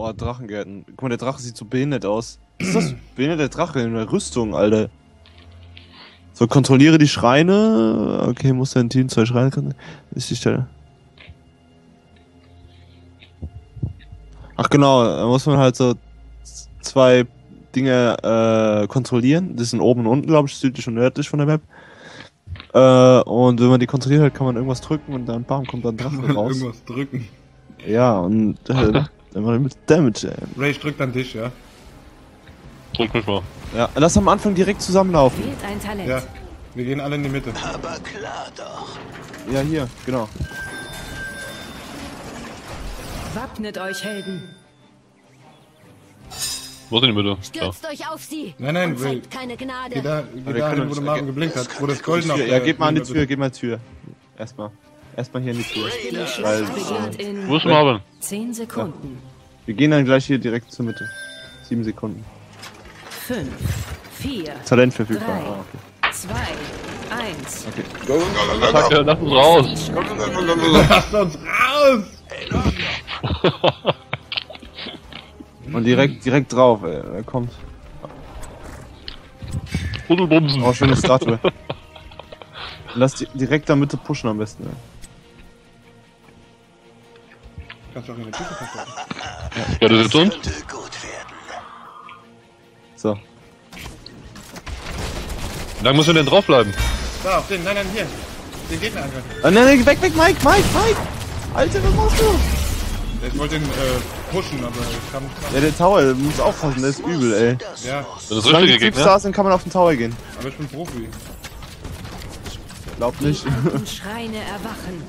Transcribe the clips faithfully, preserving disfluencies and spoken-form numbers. Oh, Drachengärten. Guck mal, der Drache sieht so behindert aus. Was ist das? Behindert der Drache in der Rüstung, Alter. So, kontrolliere die Schreine. Okay, muss dein Team zwei Schreine können. Ist die Stelle. Ach genau, da muss man halt so zwei Dinge äh, kontrollieren. Das sind oben und unten, glaube ich, südlich und nördlich von der Map. Äh, und wenn man die kontrolliert hat, kann man irgendwas drücken und dann bam, kommt dann Drachen kann man raus. Irgendwas drücken. Ja, und äh, dann war mit Damage, ey. Ray, ich drück dann dich, ja. Drück mich mal. Ja, lass am Anfang direkt zusammenlaufen. Ein Talent. Ja, wir gehen alle in die Mitte. Aber klar doch. Ja, hier, genau. Wappnet euch, Helden. Wo sind die Mitte? Stürzt ja. euch auf sie. Nein, nein, und zeigt keine Gnade. Geh da, geh da hin, wo der Marvin geblinkt hat, wo das Gold noch. Ja, geht mal an die Tür, geht mal an die Tür. Erstmal. Erstmal hier in die Tür. Weil, äh, wo ist Marvin? zehn Sekunden. Ja. Wir gehen dann gleich hier direkt zur Mitte. sieben Sekunden. fünf, vier, Talent verfügbar. drei, ah, okay. zwei, eins. Okay. Go, go, go, go. Lass uns raus. Lass uns raus. Und direkt, direkt drauf, ey. Er kommt. Rudelbumsen. Oh, schöne Statue. Lass die direkt da Mitte pushen am besten, ey. Kannst du auch in der Tüte verstecken. Ja, das ist uns. So. Wie lange müssen wir denn drauf bleiben? Da, auf den, nein, nein, hier. Den Gegner angreifen. Ah, nein, nein, weg, weg, Mike, Mike, Mike! Alter, was machst du? Ich wollte den, äh, pushen, aber ich kann nicht. Ja, der Tower, der muss aufpassen, der ist übel, ey. Ja. Wenn du richtig Gegner hast, dann kann man auf den Tower gehen. Aber ich bin Profi. Glaub nicht. Die Schreine erwachen.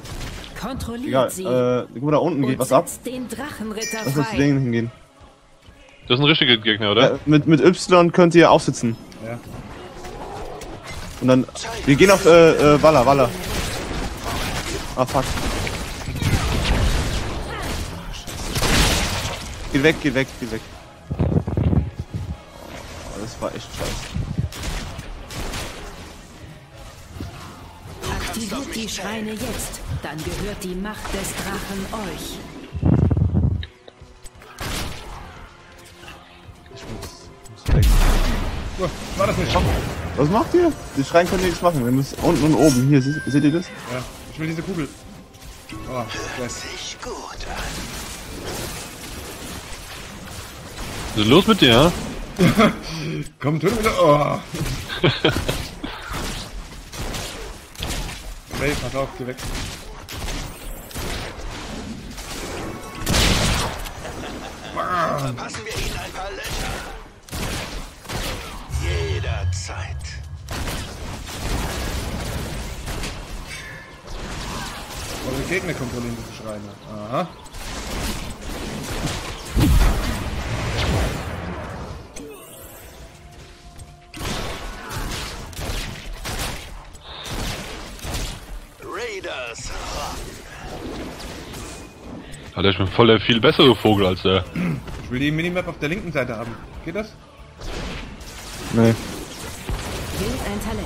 Kontrolliert sie. Egal, äh, guck mal, da unten geht was ab. Lass uns zu denen hingehen. Das ist ein richtiger Gegner, oder? Ja, mit, mit Y könnt ihr aufsitzen. Ja. Und dann. Wir gehen auf äh, äh, Walla, Walla. Ah, fuck. Geh weg, geh weg, geh weg. Oh, das war echt scheiße. Aktiviert die Schreine jetzt, dann gehört die Macht des Drachen euch. War das nicht? Was macht ihr? Die Schreien können nichts machen. Wir müssen unten und oben. Hier, seht, seht ihr das? Ja, ich will diese Kugel. Oh, das ist gut. Was ist los mit dir? Komm, töte wieder. Oh. Ray, pass auf, geh weg. Verpassen wir ihnen ein paar Löcher. Zeit. Unsere Gegner kontrollieren diese Schreine. Aha. Raiders. Alter, ich bin voll der viel bessere Vogel als der. Ich will die Minimap auf der linken Seite haben. Geht das? Nee. Ein Talent.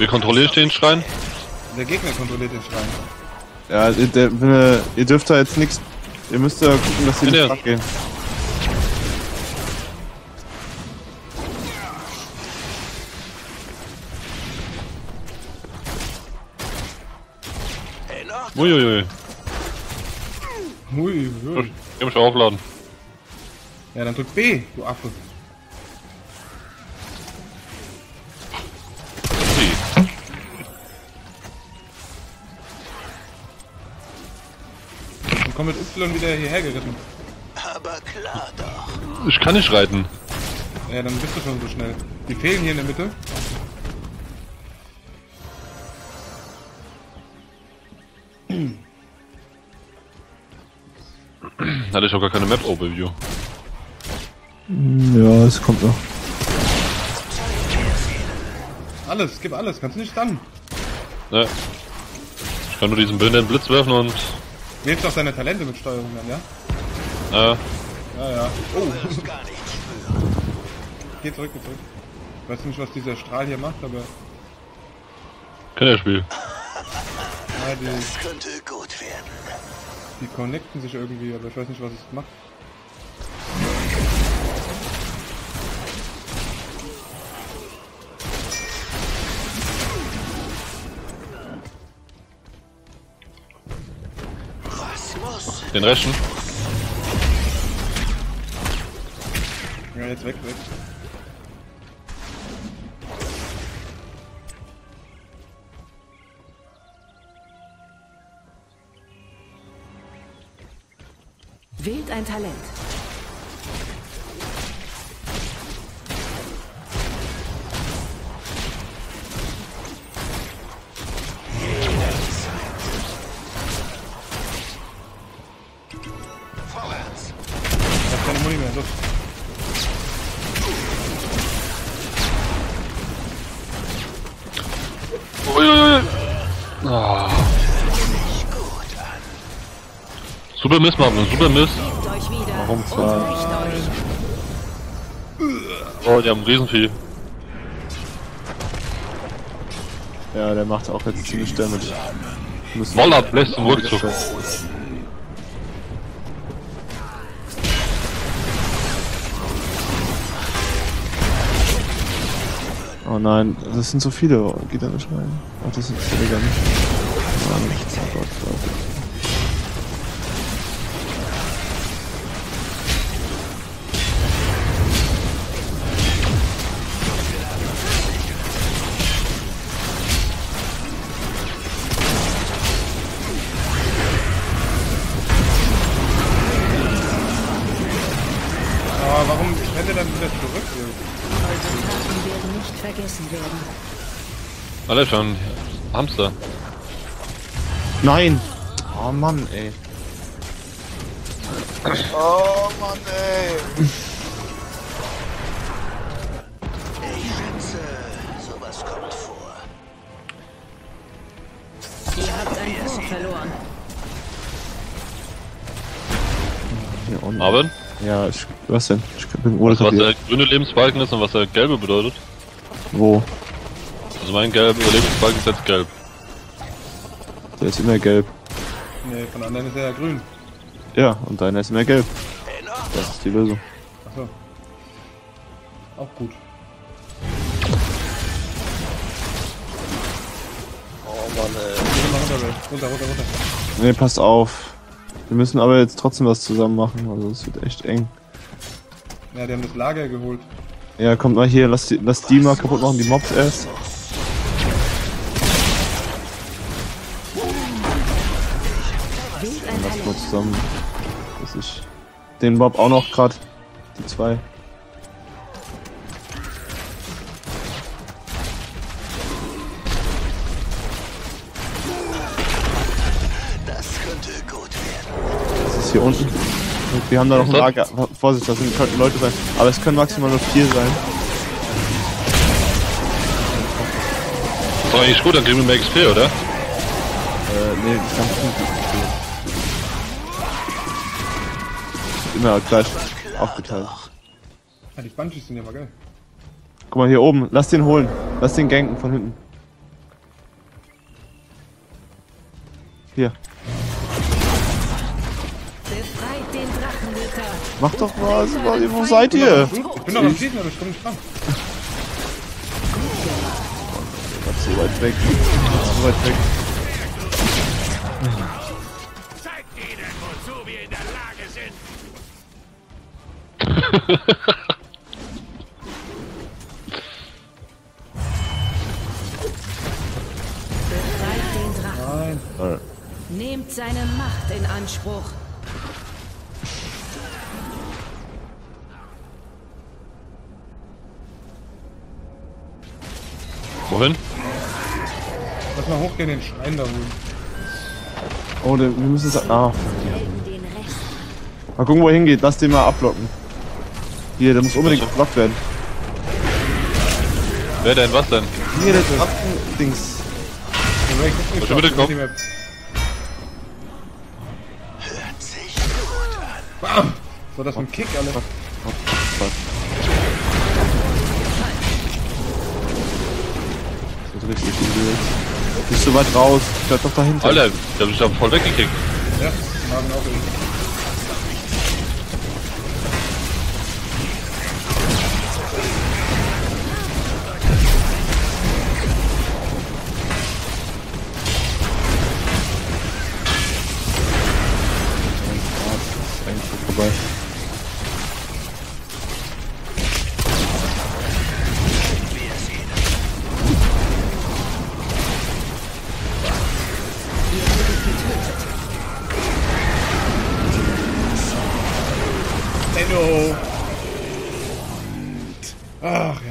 Wir kontrollieren den Schrein. Der Gegner kontrolliert den Schrein. Ja, der, der, wenn ihr, ihr dürft da jetzt nichts. Ihr müsst da gucken, dass die nicht abgehen. Uiuiui. Hui, hui. Ich muss aufladen. Ja, dann drück B, du Affe. B. Dann komm mit Y wieder hierher geritten. Aber klar doch. Ich kann nicht reiten. Ja, dann bist du schon so schnell. Die fehlen hier in der Mitte. Hatte ich auch gar keine Map-Overview. Ja, es kommt noch. Alles, gib alles, kannst du nicht stunnen. Ne. Ich kann nur diesen blöden Blitz werfen und... Du lebst doch deine Talente mit Steuerung dann, ja? Ja. Ja, ja. Oh. Geh zurück, geh zurück. Ich weiß nicht, was dieser Strahl hier macht, aber... Kennerspiel. Ja, die, das könnte gut werden. Die connecten sich irgendwie, aber ich weiß nicht, was es macht. Den rechten. Ja, jetzt weg, weg. Wählt ein Talent. Super Mist, Marvin, super Mist. Warum zwar? Oh, die haben ein Riesenvieh. Ja, der macht auch jetzt ziemlich damit. Wallab lässt im Rückzug. Oh nein, das sind so viele. Geht da nicht rein? Ach, das sind so viele gar nicht. Oh Gott, oh Gott. Alle schon, Hamster. Nein! Oh Mann, ey. Oh Mann, ey. Ich schätze, sowas kommt vor. Ihr habt einen Punkt verloren. Hier unten. Marvin? Ja, ich, was denn? Ich bin im Urlaub. Was der grüne Lebensbalken ist und was der gelbe bedeutet? Wo? Also mein gelber Lebensbalken ist jetzt gelb. Der ist immer gelb. Ne, von anderen ist er ja grün. Ja, und deiner ist immer gelb. Das ist die Lösung. Achso. Auch gut. Oh Mann, ey. Runter, runter, runter, runter. Ne, passt auf. Wir müssen aber jetzt trotzdem was zusammen machen, also es wird echt eng. Ja, die haben das Lager geholt. Ja, kommt mal hier, lass die, lass die mal kaputt machen, die Mobs erst. Lass mal zusammen, dass ich den Mob auch noch grad, die zwei. Hier unten. Wir haben da noch ein Lager. Vorsicht, da sind könnten Leute sein. Aber es können maximal nur vier sein. Das war eigentlich gut, dann kriegen wir mehr X P, oder? Äh, nee, das kann ich nicht. Immer gleich aufgeteilt. Ja, die Bunchies sind ja mal geil. Guck mal, hier oben. Lass den holen. Lass den ganken von hinten. Hier. Mach doch mal, wo seid ihr? Ich bin doch am Schießen, aber ich komm nicht dran. Ich hab so weit weg. So weit weg. Zeigt ihnen, wozu wir in der Lage sind. Befreit den Drachen. Nehmt seine Macht in Anspruch. Wohin? Lass mal hochgehen, den Schrein da holen. Oh, der, wir müssen es. Ah. Mal gucken, wo er hingeht. Lass den mal abblocken. Hier, der muss unbedingt geblockt werden. Wer denn? Was denn? Hier, der Drachen-Dings. Was schon wieder kommt? Hört sich gut an. Bam! So, das ist ein Kick, alle. Richtig, die Welt. Bist du weit raus? Ich bleib doch dahinter. Alter, da bist du ja voll weggekickt. Ja, haben auch irgendwie. Enno! Ach ja.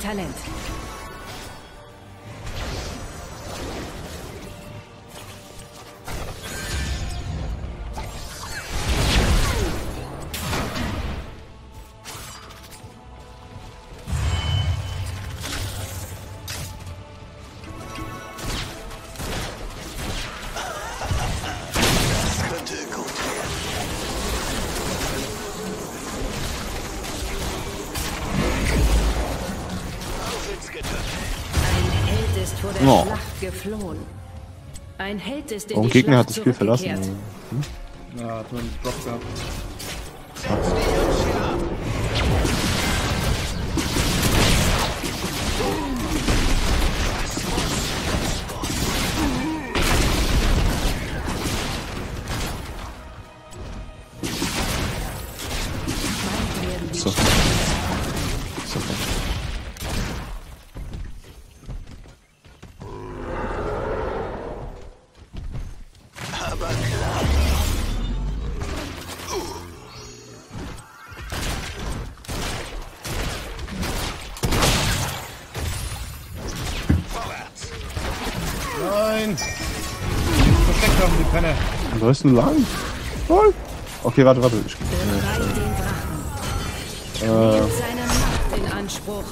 Talent. No. Geflohen. Ein Held ist in oh, der Gegner Schlacht hat das Spiel verlassen. Hm? Ja, hat man einen Block gehabt. So. Wo ist denn lang? Voll! Okay, warte, warte. Ich... Äh. Seine Macht in Anspruch.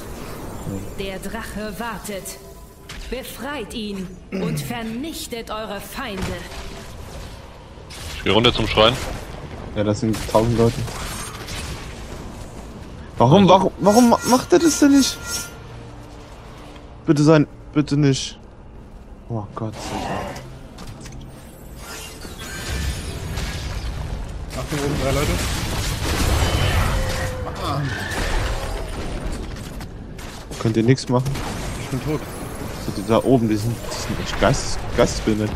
Der Drache wartet. Befreit ihn und vernichtet eure Feinde. Ich gehe runter zum Schrein. Ja, das sind tausend Leute. Warum, warum, warum macht er das denn nicht? Bitte sein, bitte nicht. Oh Gott. Hier oben drei Leute. Ah. Könnt ihr nichts machen? Ich bin tot. Also da oben, die sind, die sind echt Geistes, geistesbehindert.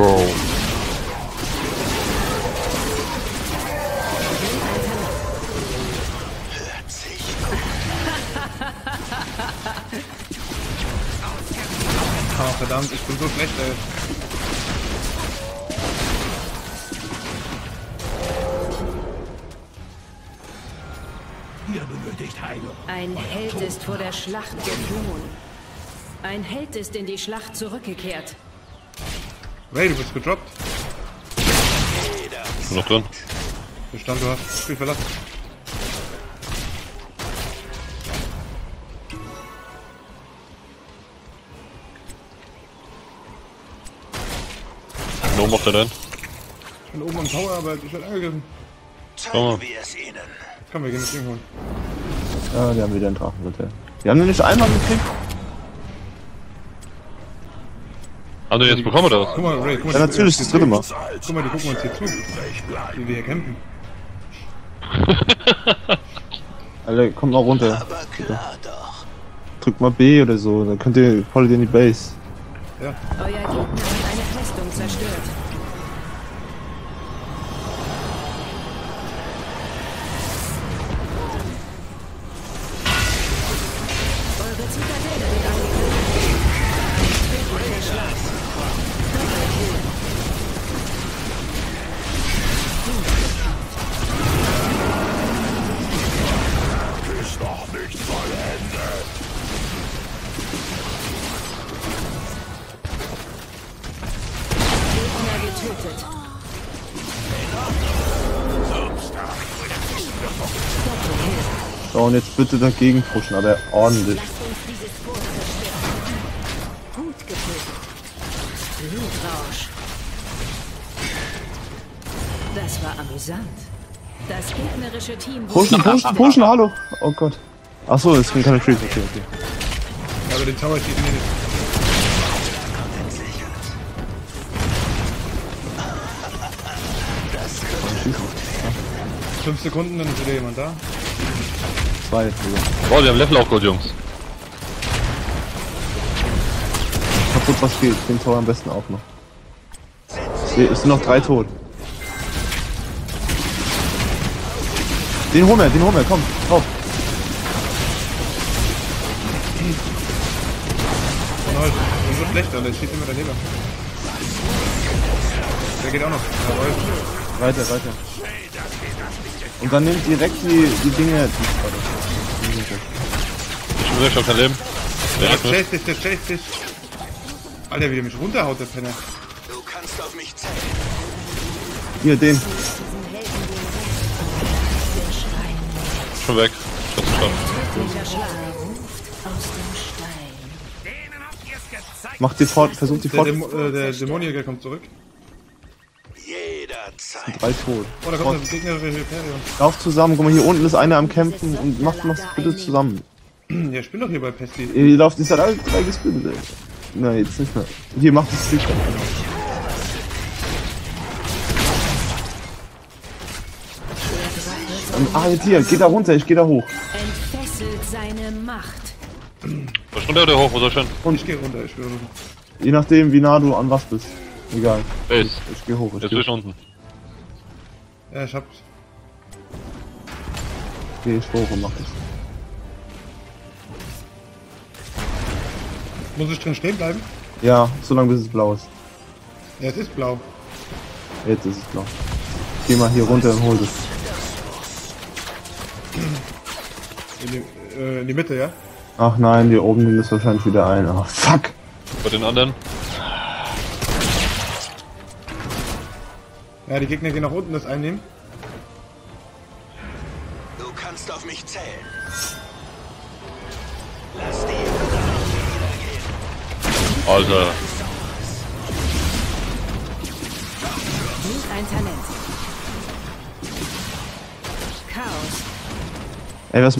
Oh, verdammt, ich bin so schlecht, ey. Ihr benötigt Heilung. Ein Held ist vor der Schlacht geflohen. Ein Held ist in die Schlacht zurückgekehrt. Ray, du wirst gedroppt. Ist noch drin. Bestand, du hast das Spiel verlassen. Wo macht er denn? Ich bin oben am Tower, aber ich werde angegriffen. Komm mal. Jetzt können wir gehen mit ihm holen. Ah, die haben wieder einen Drachen, bitte. Die haben den nicht einmal gekriegt. Haben die jetzt bekommen oder was? Guck mal, Ray, guck mal. Ja, natürlich, das dritte Mal. Guck mal, die gucken uns hier zu, wie wir hier campen. Alter, kommt mal runter. Bitte. Drückt mal B oder so, dann könnt ihr voll in die Base. Ja. Euer Gegner hat eine Festung zerstört. So, und jetzt bitte dagegen pushen, aber ordentlich. Das war amüsant. Das gegnerische Team... Pushen, pushen, pushen, hallo! Oh Gott. Achso, es ging keine Freeze. Okay, okay. Ja, aber den Tower steht mir nicht. fünf Sekunden, dann ist wieder jemand da. zwei, ja. Boah, die haben Level auch gut, Jungs. Ich hab gut was fehlt, den Tor am besten auch noch. Es sind noch drei tot. Den holen wir, den holen wir, komm, drauf. Oh nein, das wird schlechter, der steht immer daneben. Der geht auch noch. Jawohl. Weiter, weiter. Und dann nimmt direkt die, die Dinge. Ich will schon kein Leben. Der chased dich, der chased dich. Alter, wie der mich runterhaut, der Penner. Du kannst auf mich zählen. Hier, den. Schon weg. Ich hab's geschafft. Mach die fort, versuch die fort. Der, Demo äh, der Dämonjäger kommt zurück. Drei tot. Oh, da kommt der gegnerische Hyperion. Lauf zusammen, guck mal, hier unten ist einer am Kämpfen und macht mach's bitte zusammen. Ja, ich bin doch hier bei Pesti. Ihr lauft, ist halt alle drei gespinnt, ey. Nein, jetzt nicht mehr. Hier, macht das sicher. Ah, jetzt hier, geht da runter, ich geh da hoch. Entfesselt seine Macht. Was runter oder hoch, oder schön? Und ich geh runter, ich will runter. Je nachdem, wie nah du an was bist. Egal. Ich, ich geh hoch, ich jetzt geh hoch. Unten. Ja, ich hab's. Geh ich hoch und mach das. Muss ich drin stehen bleiben? Ja, solange bis es blau ist. Ja, es ist blau. Jetzt ist es blau. Geh mal hier runter und hol das. In die, äh, in die Mitte, ja? Ach nein, hier oben ist wahrscheinlich wieder ein. Ach, fuck! Bei den anderen? Ja, die Gegner gehen nach unten, das einnehmen. Du kannst auf mich zählen. Lass die gehen. Alter. Nicht ein Talent. Chaos. Ey, was...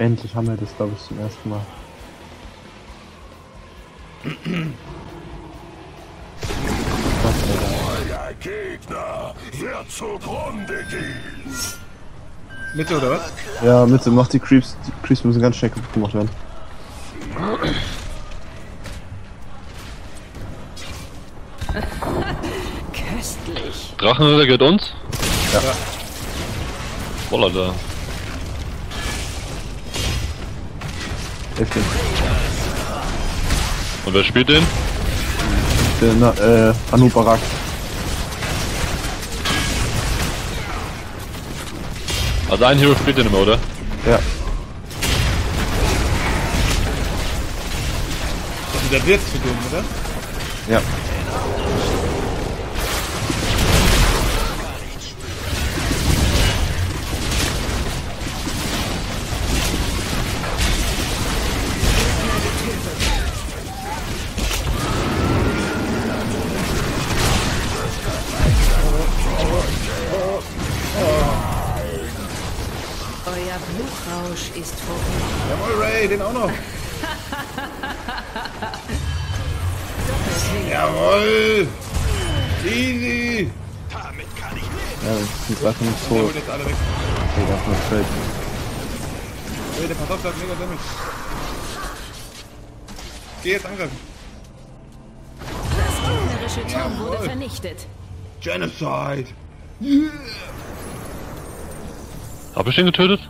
Endlich haben wir das, glaube ich, zum ersten Mal. Euer Gegner wird zugrunde gehen. Mitte oder was? Ja, Mitte, macht die Creeps. Die Creeps müssen ganz schnell kaputt gemacht werden. Köstlich. Drachenhüter gehört uns? Ja. Voller da. Heftig. Und wer spielt den? Der Na äh, Anubarak. Also ein Hero spielt den immer, oder? Ja. Und der wird zu tun, oder? Ja. Blutrausch ist vorbei. Jawohl, Ray, den auch noch. Jawohl. Easy. Damit kann ich nicht. Ja, das sind Waffen nicht so. Okay, das ist noch fällt. Ey, der Pass hat mega Damage. Geh jetzt angreifen. Das gegnerische Team wurde vernichtet. Genocide. Yeah. Hab ich den getötet?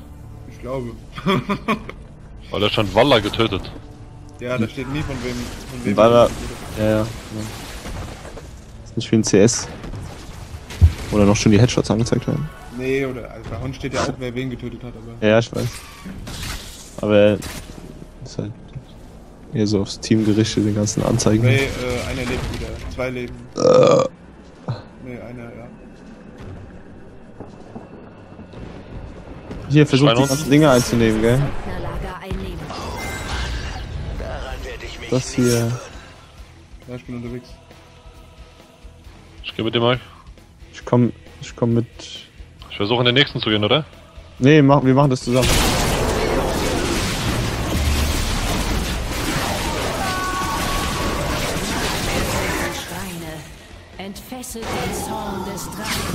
Ich glaube. Weil da stand Walla getötet. Ja, da steht nie von wem. Von wem Walla. Ja, ja, ja. Ist nicht wie ein C S. Oder noch schon die Headshots angezeigt werden? Nee, oder also bei uns steht ja auch, wer wen getötet hat, aber. Ja, ich weiß. Aber ist halt eher so aufs Team gerichtet, den ganzen Anzeigen. Nee, äh, einer lebt wieder. Zwei leben. Uh. Nee, einer, ja. Hier, versucht die ganzen Dinge einzunehmen, gell? Das hier. Ja, ich bin unterwegs. Ich geh mit dir mal. Ich komm, ich komm mit. Ich versuche in den nächsten zu gehen, oder? Nee, mach, wir machen das zusammen.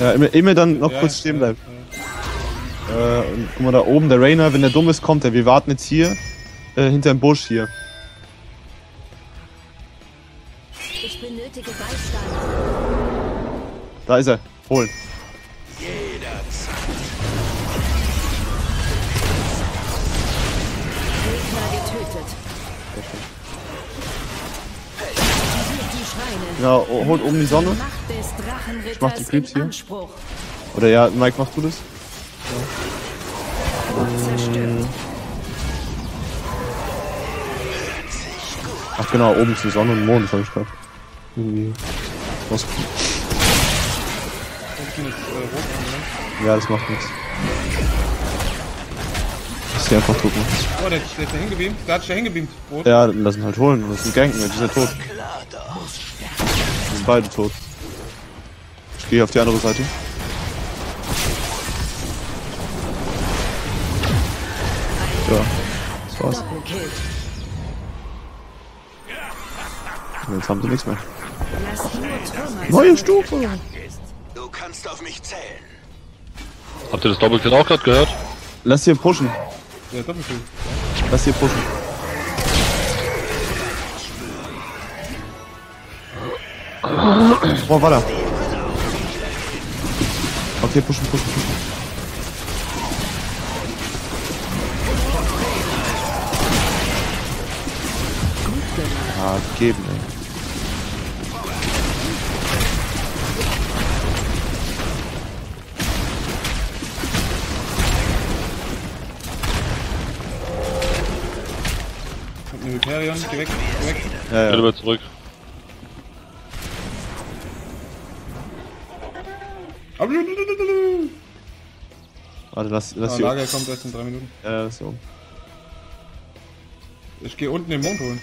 Ja, immer, immer dann noch ja, kurz stehen bleiben. Ja, ja. Äh, und guck mal da oben, der Rainer, wenn der dumm ist, kommt er. Wir warten jetzt hier, äh, hinterm Busch hier. Ich benötige Beistand. Da ist er. Holen. Jederzeit. Gegner getötet. Ja, oh, holt oben die Sonne. Ich mach die Creeps hier. Oder ja, Mike, machst du das? Ja. Ähm. Ach genau, oben zu Sonne und Mond, hab ich gedacht. Irgendwie. Was? Ja, das macht nichts. Lass die einfach tot machen. Oh, der, der ist da hingebeamt. Der hat sich da hingebeamt. Rot. Ja, lass ihn halt holen. Das ist ein Ganken, der ist ja tot. Die sind beide tot. Ich gehe auf die andere Seite. Ja, das war's. Und jetzt haben sie nichts mehr. Neue Stufe! Du kannst auf mich zählen. Habt ihr das Doppelkill auch gerade gehört? Lass hier pushen. Ja, Doppelkill. Lass hier pushen. Boah, war da. Okay, pushen, pushen, pushen. Ah, geben, ey. Kommt ein Hyperion, geh weg, geh weg. Ja, ja. Ich bin zurück. Warte, lass, lass ah, die Lager kommt erst in drei Minuten. Ja, ist so. Ich geh unten den Mond holen.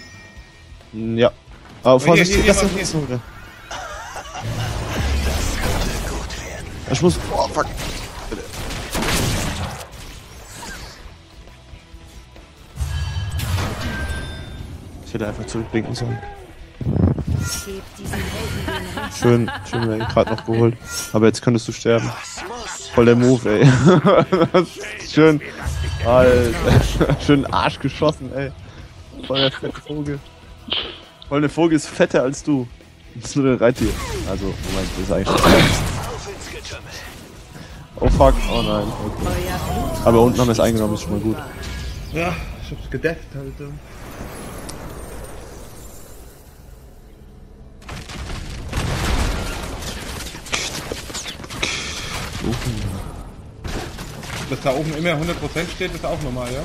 Ja. Aber Vorsicht, das ist nicht so. Ich muss. Oh, fuck. Ich hätte einfach zurückblinken sollen. Schön, schön, wir haben gerade noch geholt. Aber jetzt könntest du sterben. Voll der Move, ey. Schön, Alter. Schön Arsch geschossen, ey. Voll der fette Vogel. Voll der Vogel ist fetter als du. Das ist nur der Reittier. Also, Moment, das ist eigentlich. Oh fuck, oh nein. Okay. Aber unten haben wir es eingenommen, ist schon mal gut. Ja, ich hab's gedefft, Alter. Dass da oben immer hundert Prozent steht, ist auch normal, ja?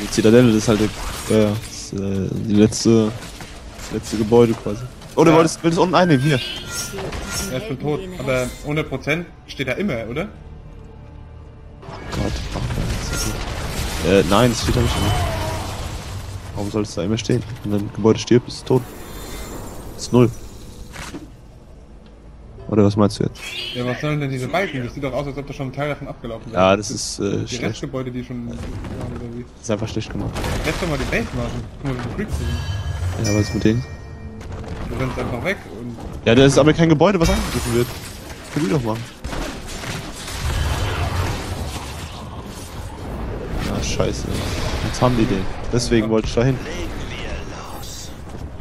Die Zitadelle, das ist halt die, äh, das, äh, die letzte, das letzte Gebäude quasi. Oder ja. wolltest du es unten einnehmen? Hier. Er ist schon tot, aber hundert Prozent steht da immer, oder? Oh Gott, oh Gott. Äh, nein, das steht da nicht mehr. Warum soll es da immer stehen? Wenn ein Gebäude stirbt, ist es tot. Ist null. Oder was meinst du jetzt? Ja, was sollen denn diese Balken? Das sieht doch aus, als ob da schon ein Teil davon abgelaufen wäre. Ja, das ist äh, die schlecht. Die Restgebäude, die schon... Äh, das ist einfach schlecht gemacht. Lass doch mal die Base machen. Guck mal, wie die Creeps sind. Ja, was ist mit denen? Du rennst einfach weg und... Ja, da ist aber kein Gebäude, was angegriffen wird. Können wir doch machen. Ah, scheiße. Jetzt haben die den. Deswegen ja. wollte ich da hin.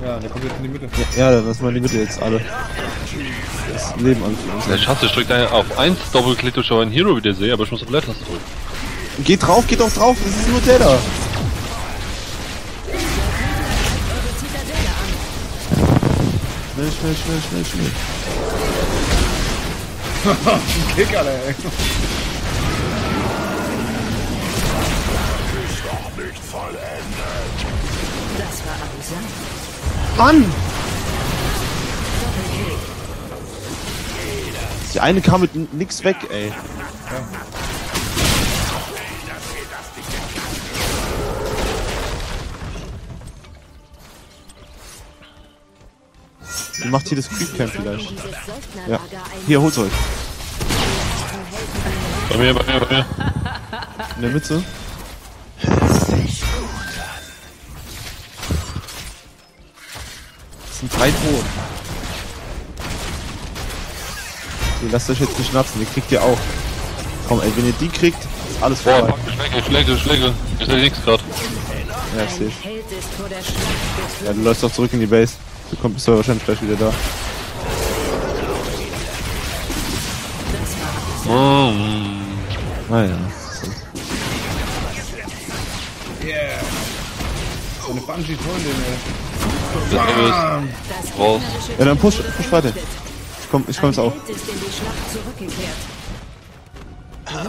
Ja, der kommt jetzt in die Mitte. Ja, ja, lass mal in die Mitte jetzt alle. Das Leben anführen. Ich hasse, ich drück da auf eins Doppelklick, ich einen Hero wieder sehe, aber ich muss auf Leertaste drücken. Geh drauf, geht doch drauf, das ist nur der da. Schnell, schnell, schnell, schnell, schnell. Haha, ein Kick, Alter, ey. Das war amüsant. Mann! Die eine kam mit nix weg, ey. Ja. Die macht hier das Creep Camp vielleicht. Ja. Hier, holt euch. Bei mir, bei mir, bei mir. In der Mitte. Das sind drei Drohnen. Die lasst euch jetzt nicht schnappen, die kriegt ihr auch. Komm ey, wenn ihr die kriegt, ist alles vorbei. Boah, ich schläge, ich schläge, ich schläge. Ich sehe nichts gerade. Ja, ich sehe. Ja, du läufst doch zurück in die Base. Du kommst ja wahrscheinlich gleich wieder da. Oh, naja. Yeah. So eine Bungee Freundin, ey. Raus. Ja, dann push, push weiter. Ich komm, ich komm jetzt auch.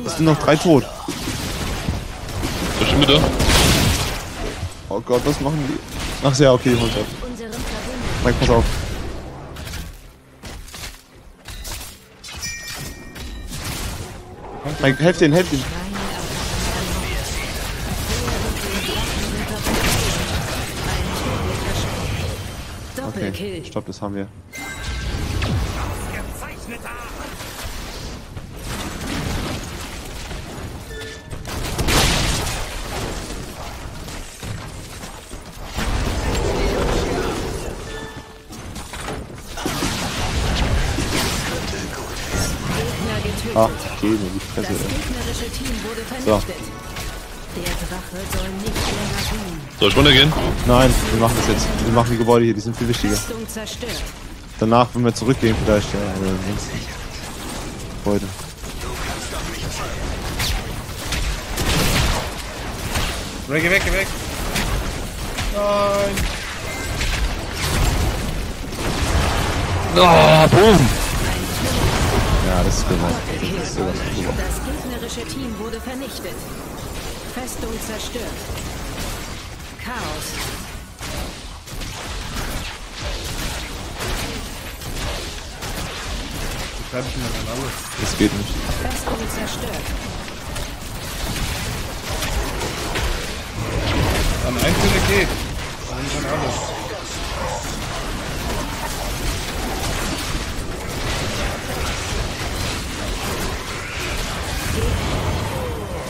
Es sind noch drei tot. Bestimmt bitte. Oh Gott, was machen die? Ach ja, okay, holt ab. Mike, pass auf. Mike, helft ihn, helft ihn. Okay, stopp, das haben wir. Ah, geh mir die Fresse, ey. So. Soll ich runtergehen? Nein, wir machen das jetzt. Wir machen die Gebäude hier, die sind viel wichtiger. Danach, wenn wir zurückgehen, vielleicht, ja, oder sonst. Gebäude. Geh weg, geh weg! Nein! Oh, boom! Ja, das ist genau. Das ist sowas drüber. Das gegnerische Team wurde vernichtet. Festung zerstört. Chaos. Ich kann nicht mehr alles. Das geht nicht. Festung zerstört. Dann einzelne geht. Dann schon alles.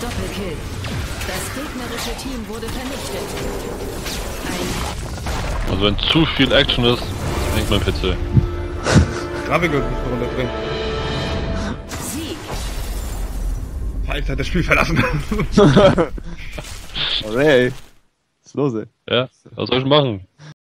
Doppelkill. Das gegnerische Team wurde vernichtet. Ein also wenn zu viel Action ist, hängt mein P C. Grabbelgold muss man runterbringen. Sieg. Pfeif hat das Spiel verlassen. Alright. Was ist los, ey? Ja, was soll ich machen?